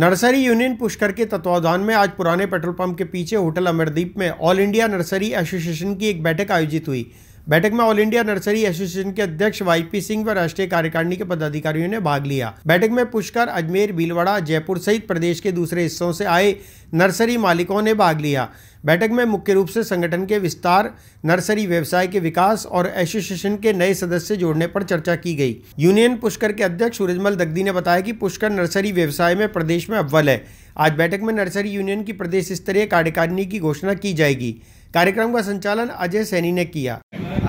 Nursery union Pushkar के तत्वावधान में आज पुराने पेट्रोल पंप के पीछे होटल अमरदीप में ऑल इंडिया नर्सरी एसोसिएशन की एक बैठक आयोजित हुई। बैठक में ऑल इंडिया नर्सरी एसोसिएशन के अध्यक्ष वाईपी सिंह व राष्ट्रीय कार्यकारिणी के पदाधिकारियों ने भाग लिया। बैठक में पुष्कर, अजमेर, भीलवाड़ा, जयपुर सहित प्रदेश के दूसरे हिस्सों से आए नर्सरी मालिकों ने भाग लिया। बैठक में मुख्य रूप से संगठन के विस्तार, नर्सरी व्यवसाय के विकास और एसोसिएशन के नए सदस्य जोड़ने पर चर्चा की गई। यूनियन पुष्कर के अध्यक्ष सूरजमल दकदी ने बताया कि पुष्कर नर्सरी व्यवसाय में प्रदेश में अव्वल है। आज बैठक में नर्सरी यूनियन की प्रदेश स्तरीय कार्यकारिणी की घोषणा की जाएगी। कार्यक्रम का संचालन अजय सैनी ने किया।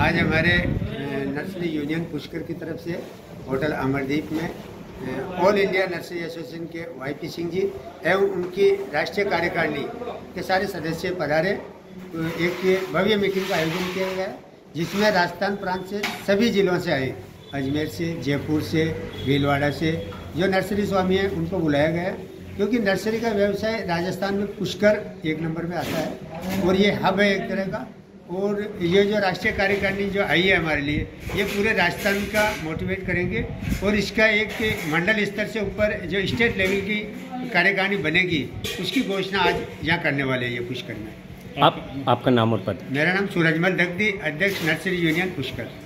आज हमारे नर्सरी यूनियन पुष्कर की तरफ से होटल अमरदीप में ऑल इंडिया नर्सरी एसोसिएशन के वाईपी सिंह जी एवं उनकी राष्ट्रीय कार्यकारिणी के सारे सदस्य पधारे। एक भव्य मीटिंग का आयोजन किया गया जिसमें राजस्थान प्रांत से सभी जिलों से आए, अजमेर से, जयपुर से, भीलवाड़ा से जो नर्सरी स्वामी हैं उनको बुलाया गया, क्योंकि नर्सरी का व्यवसाय राजस्थान में पुष्कर एक नंबर में आता है और ये हब है एक तरह का। और ये जो राष्ट्रीय कार्यकारिणी जो आई है हमारे लिए, ये पूरे राजस्थान का मोटिवेट करेंगे और इसका एक मंडल स्तर से ऊपर जो स्टेट लेवल की कार्यकारिणी बनेगी उसकी घोषणा आज यहाँ करने वाले हैं ये पुष्कर में। आपका नाम और पद? मेरा नाम सूरजमल दकदी, अध्यक्ष नर्सरी यूनियन पुष्कर।